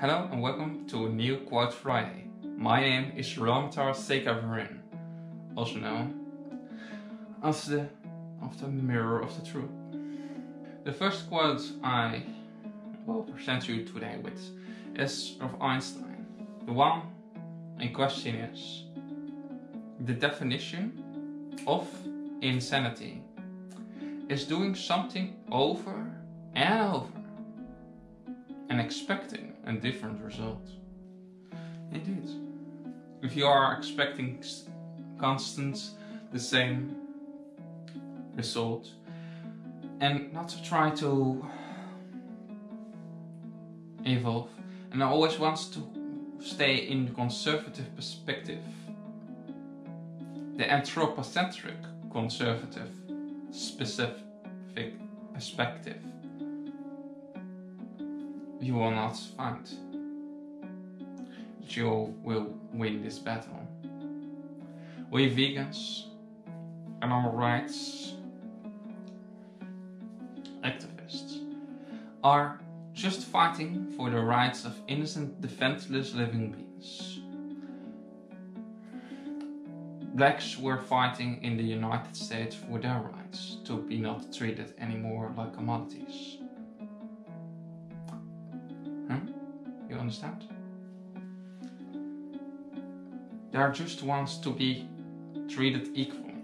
Hello and welcome to a new Quote Friday. My name is Ramatar Seikha-Varin, also known as the Mirror of the Truth. The first quote I will present you today with is of Einstein. The one in question is the definition of insanity is doing something over and over and expecting a different result. Indeed, if you are expecting constant the same result and not to try to evolve, and I always want to stay in the conservative perspective, the anthropocentric conservative specific perspective, you will not find that you will win this battle. We vegans and our rights activists are just fighting for the rights of innocent, defenseless living beings. Blacks were fighting in the United States for their rights to be not treated anymore like commodities. You understand? They are just wants to be treated equally.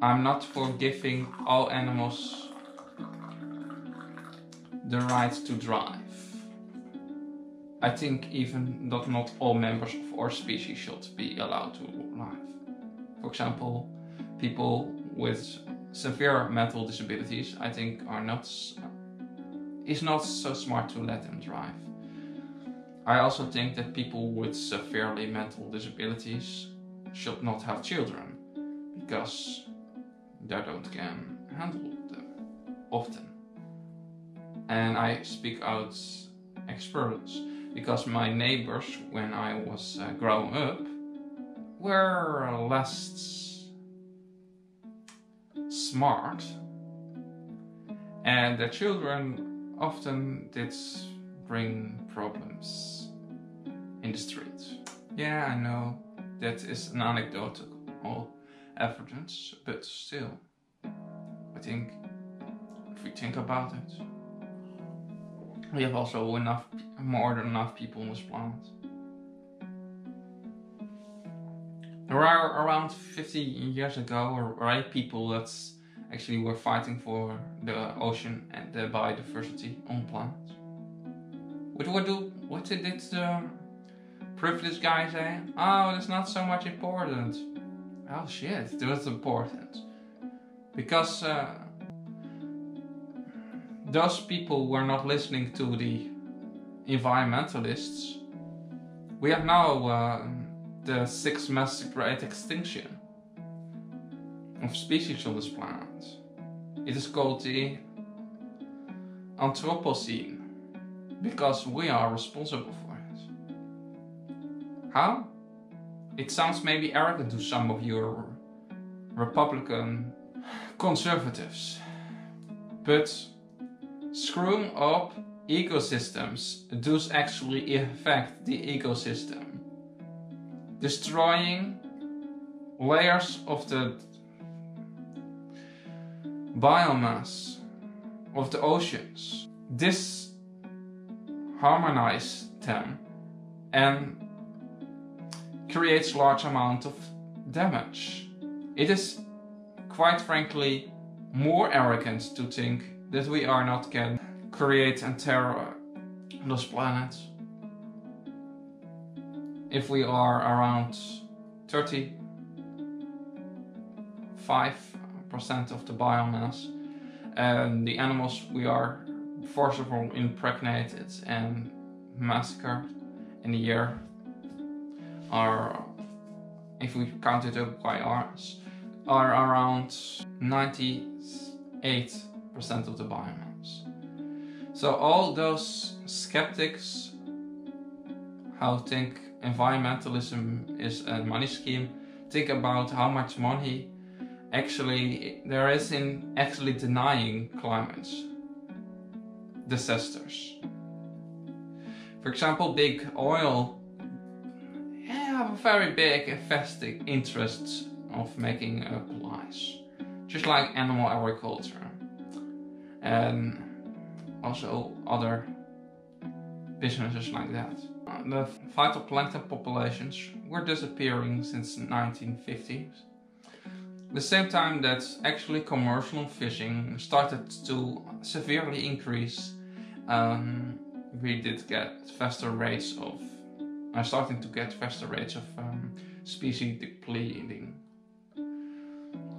I'm not for giving all animals the right to drive. I think even that not all members of our species should be allowed to drive. For example, people with severe mental disabilities, I think, it's not so smart to let them drive. I also think that people with severely mental disabilities should not have children, because they can handle them often. And I speak out experience, because my neighbors, when I was growing up, were less smart, and their children often did bring problems in the street. Yeah, I know that is an anecdotal evidence, but still, I think if we think about it, we have also more than enough people on this planet. There are around 50 years ago, right, people that actually were fighting for the ocean and the biodiversity on the planet. What did the privileged guy say? Oh, that's not so much important. Oh shit, that was important. Because those people were not listening to the environmentalists. We have now the 6th mass great extinction of species on this planet. It is called the Anthropocene. Because we are responsible for it. How? It sounds maybe arrogant to some of your Republican conservatives, but screwing up ecosystems does actually affect the ecosystem. Destroying layers of the biomass of the oceans. This harmonize them and creates large amount of damage. It is quite frankly more arrogant to think that we are not can create and terror this planet. If we are around 35% of the biomass and the animals we are forcibly impregnated and massacred in a year, are, if we count it up by ours, are around 98% of the biomass. So all those skeptics who think environmentalism is a money scheme, think about how much money actually there is in actually denying climate disasters. For example, big oil have a very big vested interests of making up lies, just like animal agriculture and also other businesses like that. The phytoplankton populations were disappearing since the 1950s. The same time that actually commercial fishing started to severely increase, we did get faster rates of species depleting.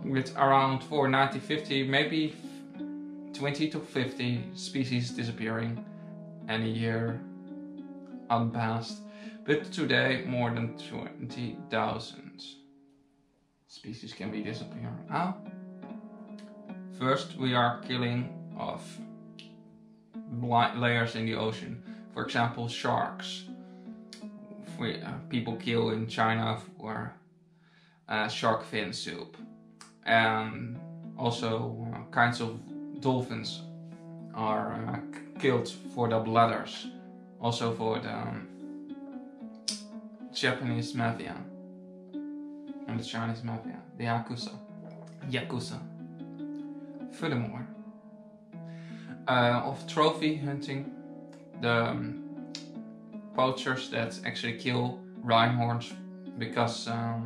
With around 1950, maybe 20 to 50 species disappearing any year unpassed, but today more than 20,000 species can be disappearing. First, we are killing off layers in the ocean, for example sharks. People kill in China for shark fin soup, and also kinds of dolphins are killed for the bladders, also for the Japanese mafia and the Chinese mafia, the Yakuza. Furthermore, of trophy hunting, the poachers that actually kill rhinehorns, because I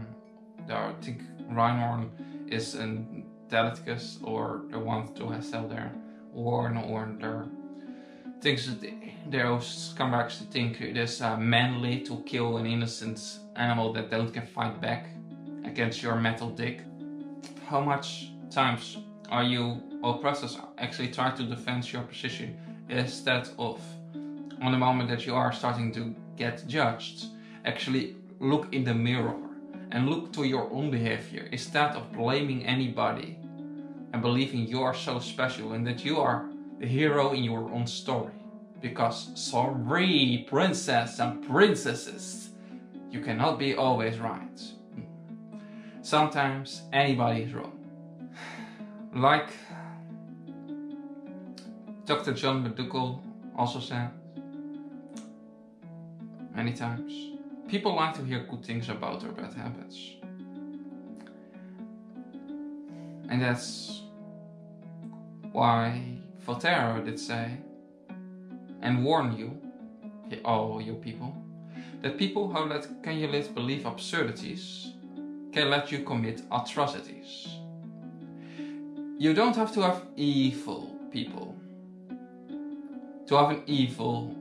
think rhinehorn is a delicacy, or the ones to sell their horn, or their things that those scumbags think it is manly to kill an innocent animal that don't can fight back against your metal dick. How much times are you oppressors actually try to defend your position instead of, on the moment that you are starting to get judged, actually look in the mirror and look to your own behavior instead of blaming anybody and believing you are so special and that you are the hero in your own story? Because sorry, princess and princesses, you cannot be always right. Sometimes anybody is wrong. Like Dr. John McDougall also said many times, people like to hear good things about their bad habits. And that's why Voltaire did say and warn you, all you people, that people who let canulate believe absurdities can let you commit atrocities. You don't have to have evil people to have an evil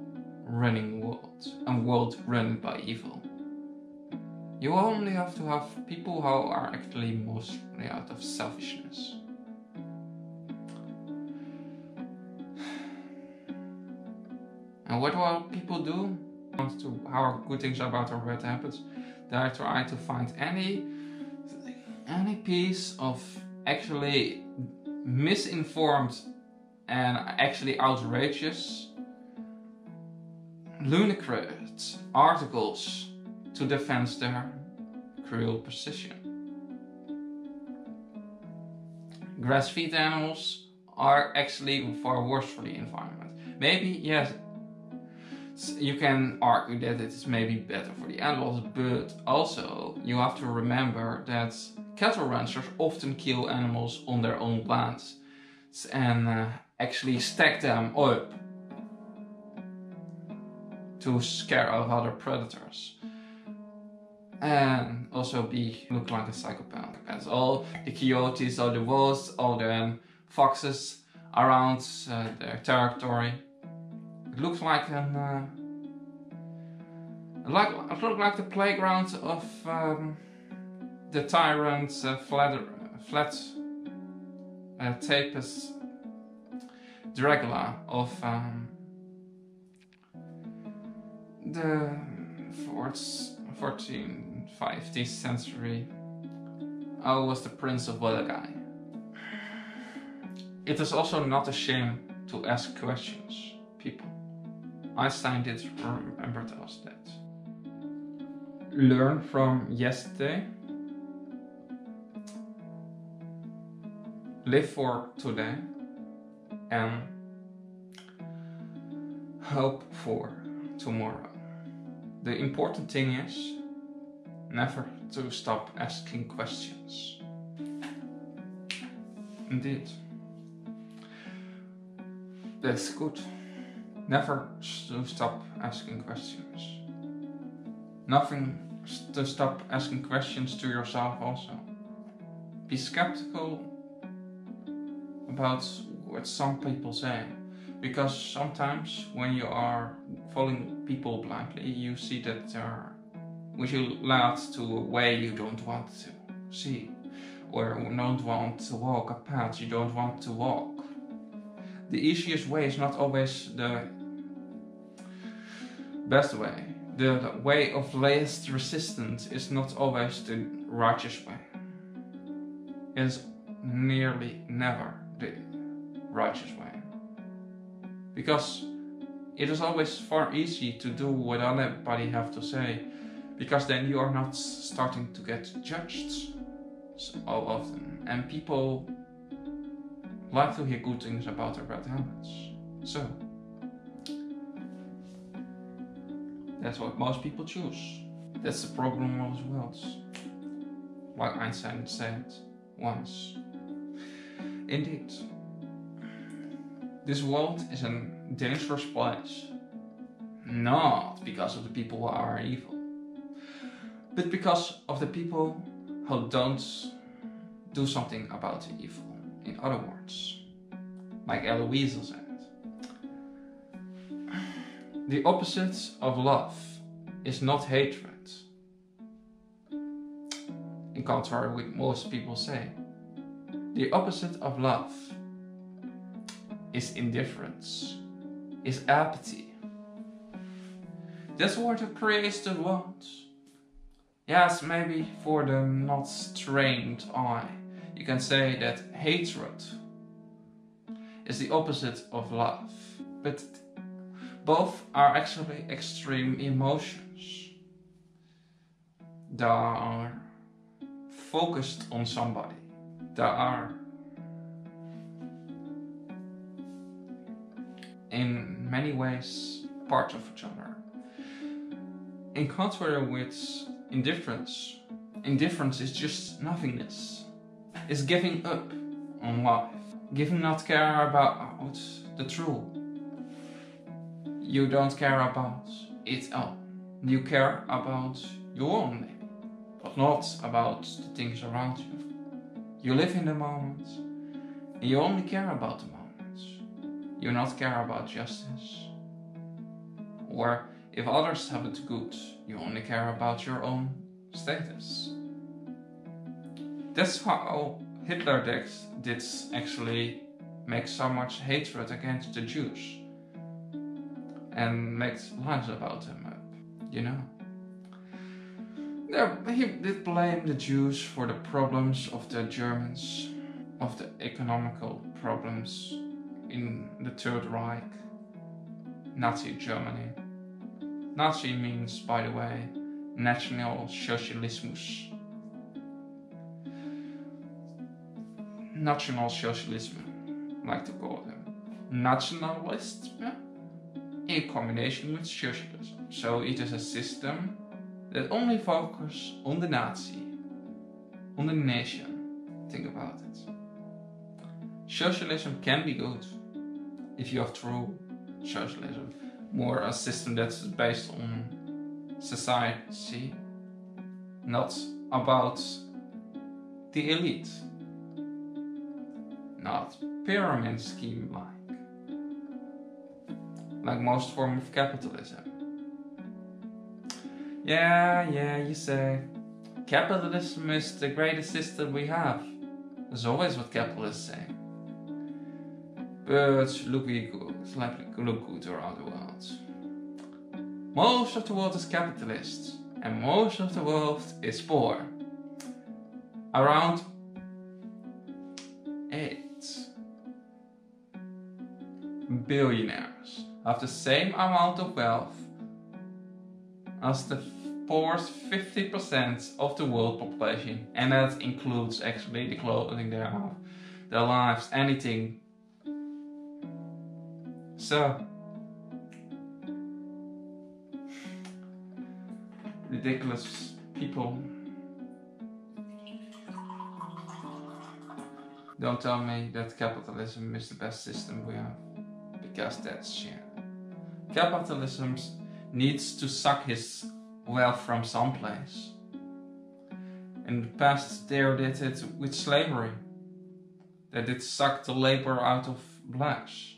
running world, and world run by evil. You only have to have people who are actually mostly out of selfishness. And what will people do? How are good things about our bad habits? They try to find any piece of actually misinformed and actually outrageous lunatic articles to defend their cruel position. Grass-fed animals are actually far worse for the environment. Maybe, yes, you can argue that it is maybe better for the animals, but also you have to remember that cattle ranchers often kill animals on their own lands and actually stack them up to scare off other predators and also look like a psychopath. As all the coyotes, all the wolves, all the foxes around their territory, it looks like an it looked like the playground of the tyrant's tapest Dracula of the 14th, 15th century. I was the prince of Valagai. It is also not a shame to ask questions, people. Einstein did remember to us that. Learn from yesterday. Live for today. And hope for tomorrow. The important thing is never to stop asking questions. Indeed. That's good. Never to stop asking questions. Nothing to stop asking questions to yourself also. Be skeptical about what some people say, because sometimes when you are following people blindly, you see that they are led to a way you don't want to see, or don't want to walk a path you don't want to walk. The easiest way is not always the best way. The way of least resistance is not always the righteous way. It is nearly never the righteous way. Because it is always far easier to do what anybody have to say, because then you are not starting to get judged so often. And people like to hear good things about their bad habits. So that's what most people choose. That's the problem of the world. Like Einstein said once. Indeed. This world is a dangerous place. Not because of the people who are evil, but because of the people who don't do something about the evil. In other words, like Eloise said, the opposite of love is not hatred, in contrary to what most people say. The opposite of love is indifference, is apathy. That's what creates the world. Yes, maybe for the not trained eye, you can say that hatred is the opposite of love, but both are actually extreme emotions. They are focused on somebody. They are, in many ways, parts of each other. In contrary with indifference, indifference is just nothingness. It's giving up on life, giving not care about the truth. You don't care about it all. You care about your own name, but not about the things around you. You live in the moment, and you only care about the moment. You not care about justice. Or if others have it good, you only care about your own status. That's how Hitler did actually make so much hatred against the Jews. And makes lies about him up, you know. He did blame the Jews for the problems of the Germans, of the economical problems in the Third Reich, Nazi Germany. Nazi means, by the way, National Socialismus. National Socialism, like to call them. Nationalist? In combination with socialism. So it is a system that only focuses on the Nazi, on the nation. Think about it. Socialism can be good if you have true socialism, more a system that's based on society, not about the elite, not pyramid scheme like. Like most form of capitalism. Yeah, you say, capitalism is the greatest system we have. That's always what capitalists say. But look good around the world. Most of the world is capitalist, and most of the world is poor. Around 8 billionaires. Have the same amount of wealth as the poorest 50% of the world population, and that includes actually the clothing they have, their lives, anything. So ridiculous people. Don't tell me that capitalism is the best system we have, because that's shit. Capitalism needs to suck his wealth from someplace. In the past, they did it with slavery. They did suck the labor out of blacks.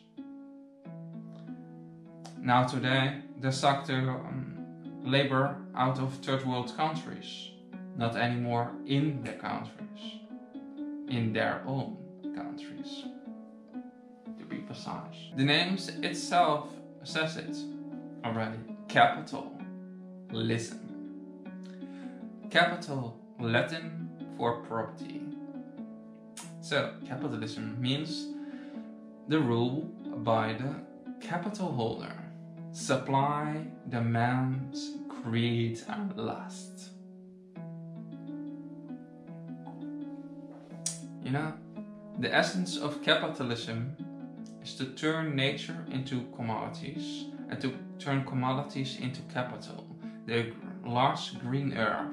Now today, they suck the labor out of third world countries. Not anymore in their countries. In their own countries, to be precise. The name itself says it already. Capitalism. Capital, Latin for property. So capitalism means the rule by the capital holder. Supply, demand, greed and lust. You know, the essence of capitalism is to turn nature into commodities and to turn commodities into capital. The large green earth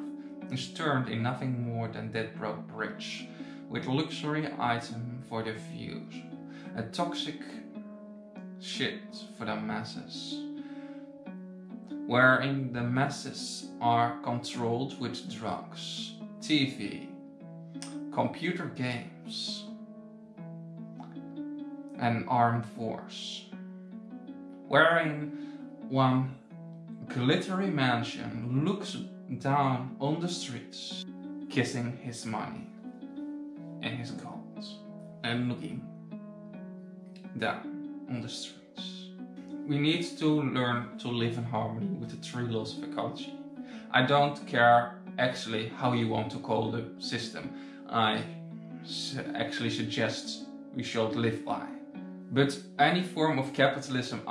is turned in nothing more than dead broke bricks, with luxury item for the views, a toxic shit for the masses, wherein the masses are controlled with drugs, TV, computer games and armed force, wherein one glittery mansion looks down on the streets, kissing his money and his gold, and looking down on the streets. We need to learn to live in harmony with the three laws of ecology. I don't care actually how you want to call the system. I actually suggest we should live by. But any form of capitalism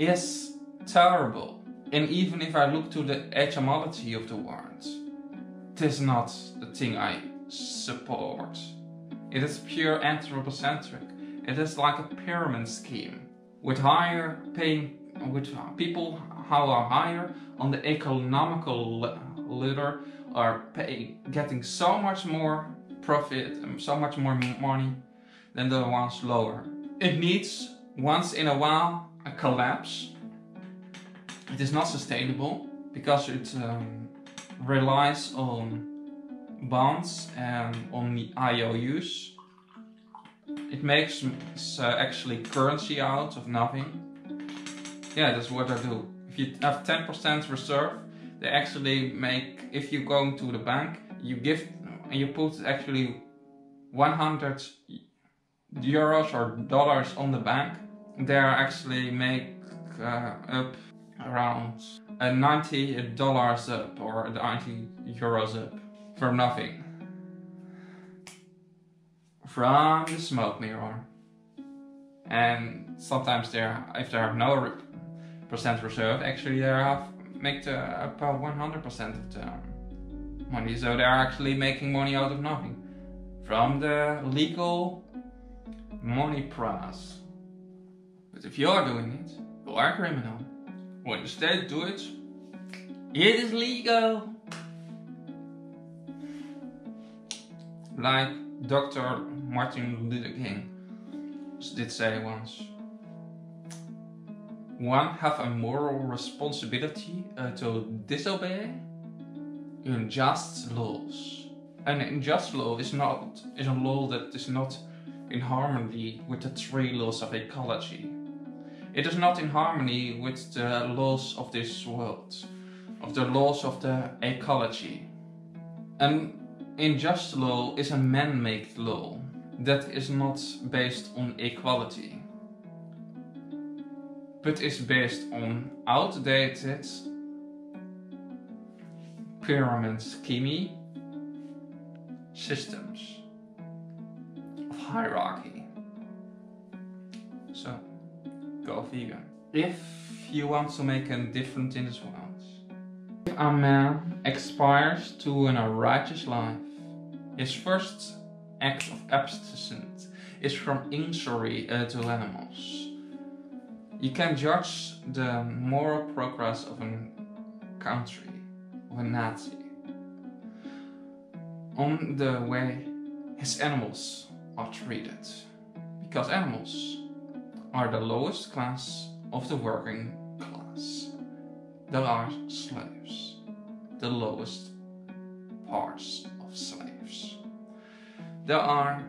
is terrible. And even if I look to the etymology of the word, it is not the thing I support. It is pure anthropocentric. It is like a pyramid scheme with higher paying, with people who are higher on the economical ladder are getting so much more profit and so much more money than the ones lower. It needs once in a while a collapse. It is not sustainable because it relies on bonds and on the IOUs. It makes actually currency out of nothing. Yeah, that's what I do. If you have 10% reserve, they actually make, if you go to the bank, you give and you put actually 100 euros or dollars on the bank, they actually make up around $90 up or €90 up from nothing. From the smoke mirror. And sometimes if they have no percent reserve, actually they have make about 100% of the money, so they're actually making money out of nothing. From the legal money prize. But if you're doing it, you are a criminal. When the state do it, it is legal. Like Dr. Martin Luther King did say once. One have a moral responsibility to disobey unjust laws. An unjust law is a law that is not in harmony with the three laws of ecology. It is not in harmony with the laws of this world, of the laws of the ecology. An unjust law is a man-made law that is not based on equality, but is based on outdated pyramid scheme systems of hierarchy. So, go vegan. If you want to make a difference in this world, if a man aspires to an righteous life, his first act of abstinence is from injury to animals. You can judge the moral progress of a country or Nazi. On the way, his animals are treated, because animals are the lowest class of the working class. There are slaves, the lowest parts of slaves. There are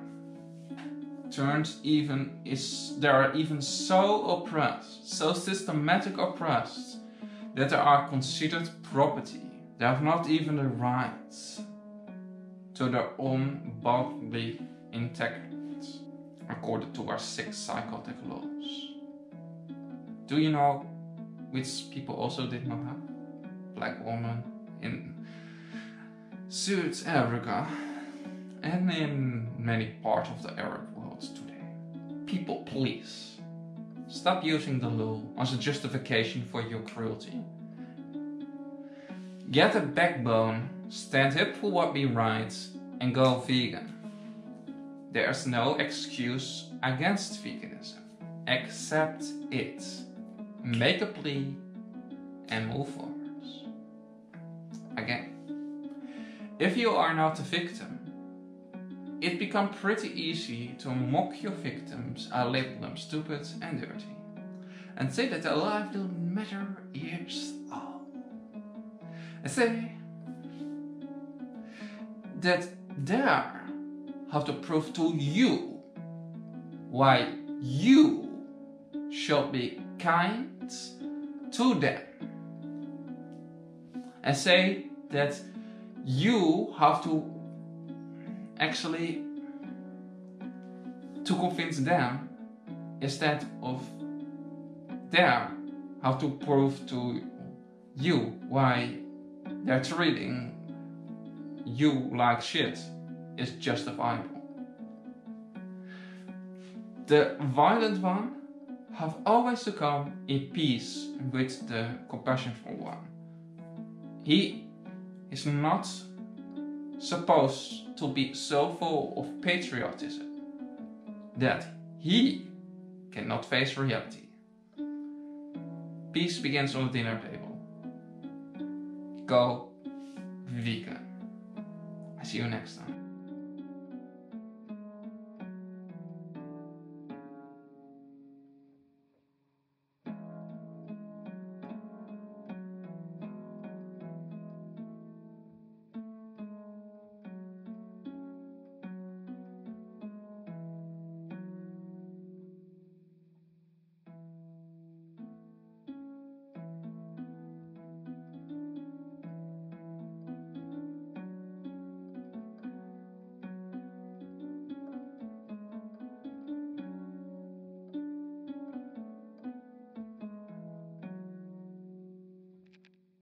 turned even is there are even so oppressed, so systematic oppressed, that they are considered property. They have not even the rights to their own bodily integrity, according to our six psychotic laws. Do you know which people also did not have? Black women in South Africa and in many parts of the Arab world today. People, please, stop using the law as a justification for your cruelty. Get a backbone, stand up for what we right, and go vegan. There's no excuse against veganism. Accept it. Make a plea and move forward. Again, if you are not a victim, it becomes pretty easy to mock your victims and label them stupid and dirty, and say that their life doesn't matter years all. And say that they have to prove to you why you should be kind to them, and say that you have to actually to convince them instead of them how to prove to you why they're treating you like shit is justifiable. The violent one have always to come in peace with the compassionful one. He is not supposed to be so full of patriotism that he cannot face reality. Peace begins on the dinner table. Go vegan. I see you next time.